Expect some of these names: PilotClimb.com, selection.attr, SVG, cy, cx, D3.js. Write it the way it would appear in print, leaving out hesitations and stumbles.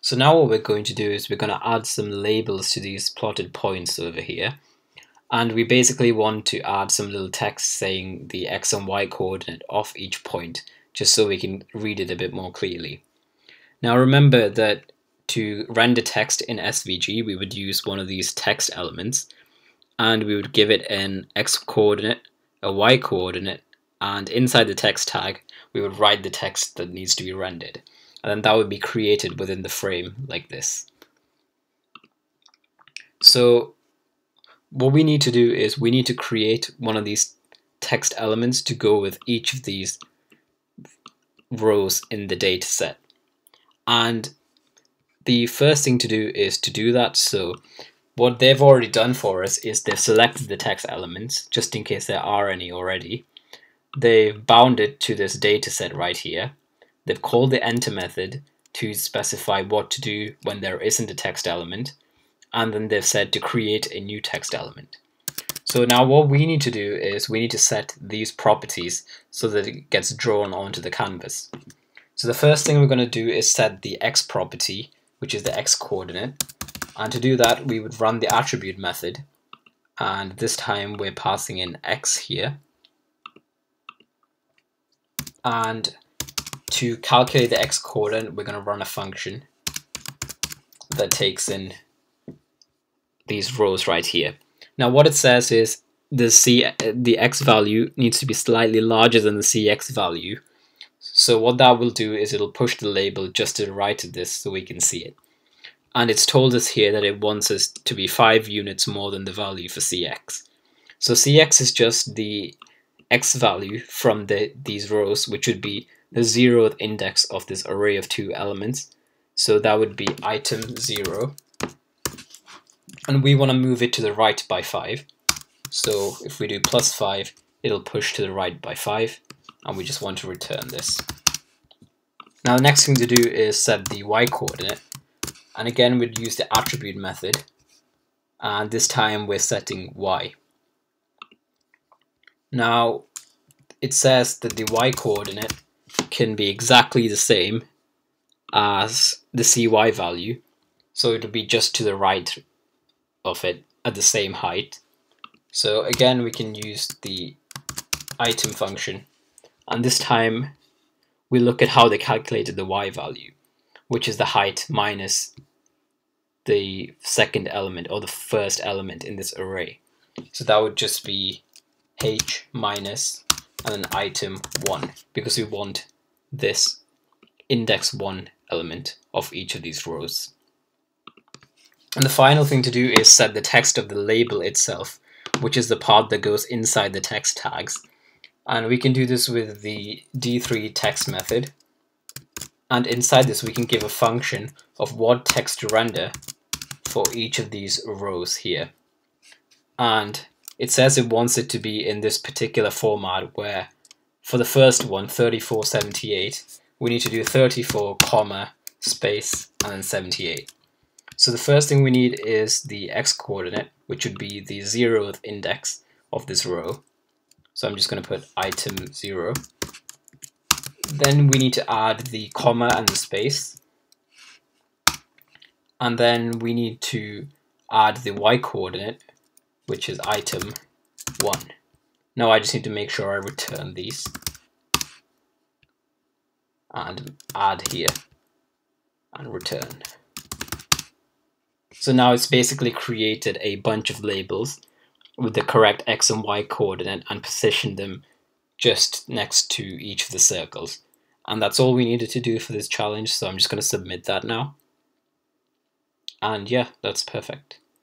So now what we're going to do is we're going to add some labels to these plotted points over here. And we basically want to add some little text saying the x and y coordinate of each point, just so we can read it a bit more clearly. Now remember that to render text in SVG, we would use one of these text elements, and we would give it an x coordinate, a y coordinate, and inside the text tag, we would write the text that needs to be rendered. And then that would be created within the frame like this. So what we need to do is we need to create one of these text elements to go with each of these rows in the data set. And the first thing to do is to do that. So what they've already done for us is they've selected the text elements, just in case there are any already. They've bound it to this data set right here. They've called the enter method to specify what to do when there isn't a text element. And then they've said to create a new text element. So now what we need to do is we need to set these properties so that it gets drawn onto the canvas. So the first thing we're going to do is set the x property, which is the x coordinate. And to do that, we would run the attribute method. And this time we're passing in x here. And to calculate the x coordinate, we're going to run a function that takes in these rows right here. Now what it says is the x value needs to be slightly larger than the cx value. So what that will do is it'll push the label just to the right of this so we can see it. And it's told us here that it wants us to be 5 units more than the value for cx. So cx is just the x value from these rows, which would be the 0th index of this array of 2 elements. So that would be item 0. And we want to move it to the right by 5. So if we do +5, it'll push to the right by 5. And we just want to return this. Now the next thing to do is set the y coordinate. And again, we'd use the attribute method. And this time we're setting y. Now it says that the y coordinate can be exactly the same as the cy value. So it'll be just to the right of it at the same height. So again, we can use the item function, and this time we look at how they calculated the y value, which is the height minus the second element or the first element in this array. So that would just be h minus and then item 1, because we want this index 1 element of each of these rows. And the final thing to do is set the text of the label itself, which is the part that goes inside the text tags. And we can do this with the D3 text method. And inside this, we can give a function of what text to render for each of these rows here. And it says it wants it to be in this particular format where, for the first one, 3478, we need to do 34, comma, space, and then 78. So the first thing we need is the x-coordinate, which would be the 0th index of this row. So I'm just going to put item 0. Then we need to add the comma and the space. And then we need to add the y-coordinate, which is item 1. Now I just need to make sure I return these. And add here. And return. So now it's basically created a bunch of labels with the correct x and y coordinate and positioned them just next to each of the circles. And that's all we needed to do for this challenge, so I'm just going to submit that now. And yeah, that's perfect.